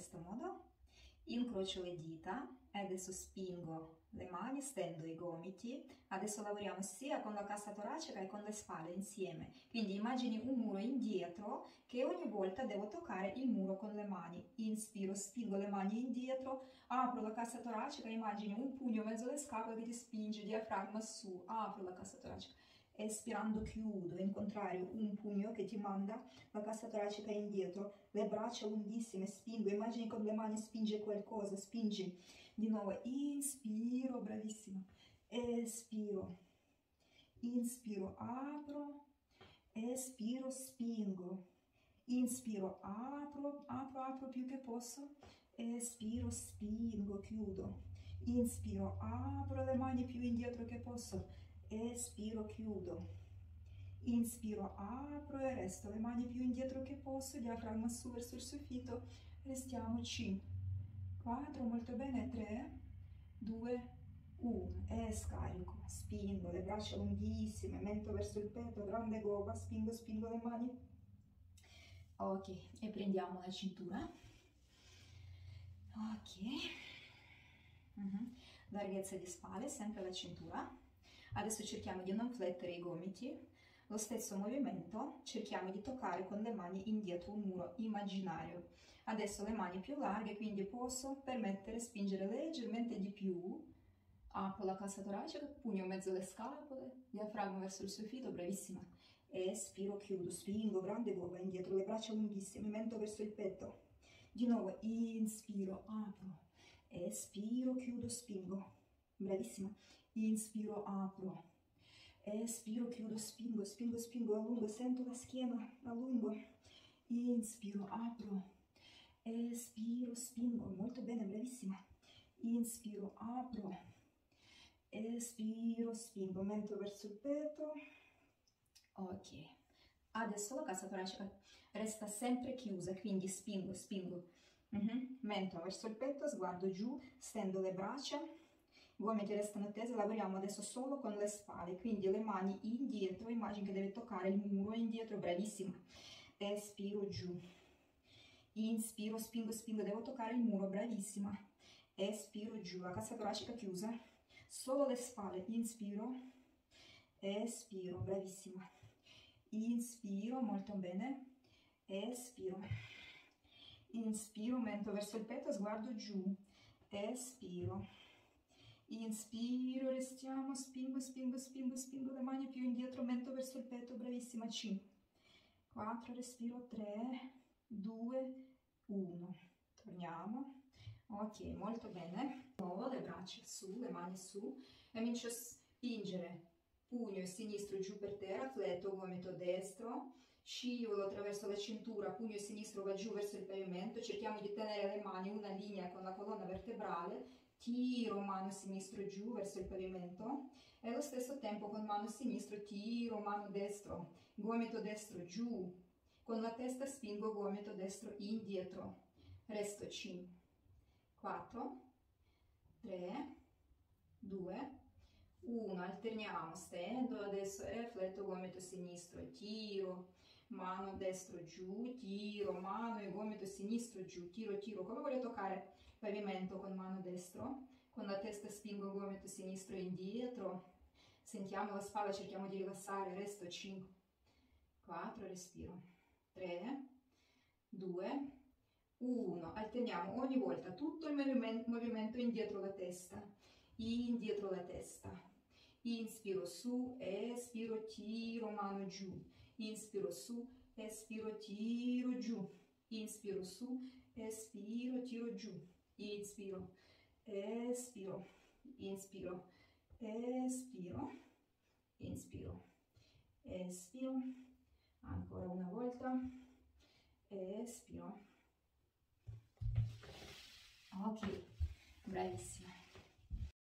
questo modo, incrocio le dita e adesso spingo le mani, stendo i gomiti. Adesso lavoriamo sia con la cassa toracica che con le spalle insieme, quindi immagini un muro indietro che ogni volta devo toccare il muro con le mani. Inspiro, spingo le mani indietro, apro la cassa toracica, immagini un pugno in mezzo alle scapole che ti spinge, diaframma su, apro la cassa toracica, espirando chiudo, in contrario un pugno che ti manda la cassa toracica indietro, le braccia lunghissime, spingo, immagini con le mani spinge qualcosa, spingi, di nuovo inspiro, bravissimo, espiro, inspiro, apro, espiro, spingo, inspiro, apro, apro, apro più che posso, espiro, spingo, chiudo, inspiro, apro le mani più indietro che posso, espiro, chiudo, inspiro, apro e resto le mani più indietro che posso, diaframma su verso il soffitto, restiamo 5, 4, molto bene, 3, 2, 1, e scarico, spingo, le braccia lunghissime, mento verso il petto, grande gobba, spingo, spingo le mani, ok, e prendiamo la cintura, ok, larghezza di spalle, sempre la cintura. Adesso cerchiamo di non flettere i gomiti, lo stesso movimento, cerchiamo di toccare con le mani indietro un muro immaginario. Adesso le mani più larghe, quindi posso permettere di spingere leggermente di più, apro la cassa toracica, pugno in mezzo alle scapole, diaframma verso il soffitto, bravissima, espiro, chiudo, spingo, grande gobba indietro, le braccia lunghissime, mento verso il petto, di nuovo inspiro, apro, espiro, chiudo, spingo, bravissima, inspiro, apro, espiro, chiudo, spingo, spingo, spingo, allungo, sento la schiena, allungo, inspiro, apro, espiro, spingo, molto bene, bravissima, inspiro, apro, espiro, spingo, mento verso il petto, ok. Adesso la cassa toracica resta sempre chiusa, quindi spingo, spingo, mento verso il petto, sguardo giù, stendo le braccia, i gomiti restano tesi, lavoriamo adesso solo con le spalle, quindi le mani indietro, immagini che devi toccare il muro indietro, bravissima, espiro giù, inspiro, spingo, spingo, devo toccare il muro, bravissima, espiro giù, la cassa toracica chiusa, solo le spalle, inspiro, espiro, bravissima, inspiro, molto bene, espiro, inspiro, mento verso il petto, sguardo giù, espiro, inspiro, restiamo, spingo, spingo, spingo, spingo le mani più indietro, mento verso il petto, bravissima, 5, 4, respiro, 3, 2, 1, torniamo, ok, molto bene, di nuovo le braccia su, le mani su, e inizio a spingere, pugno sinistro giù per terra, fletto gomito destro, scivolo attraverso la cintura, pugno sinistro va giù verso il pavimento, cerchiamo di tenere le mani una linea con la colonna vertebrale, tiro mano sinistro giù verso il pavimento e allo stesso tempo con mano sinistro tiro mano destro, gomito destro giù, con la testa spingo gomito destro indietro, resto 5, 4, 3, 2, 1, alterniamo, stendo adesso e fletto gomito sinistro, tiro mano destro giù, tiro mano e gomito sinistro giù, tiro, tiro, come voglio toccare pavimento con mano destro, con la testa spingo gomito sinistro indietro, sentiamo la spalla, cerchiamo di rilassare, resto 5, 4, respiro, 3, 2, 1, alterniamo ogni volta tutto il movimento indietro la testa, indietro la testa, inspiro su, espiro, tiro mano giù, inspiro su, espiro, tiro giù, inspiro su, espiro, tiro giù, inspiro, espiro, inspiro, espiro, inspiro, espiro, ancora una volta, espiro, ok, bravissima.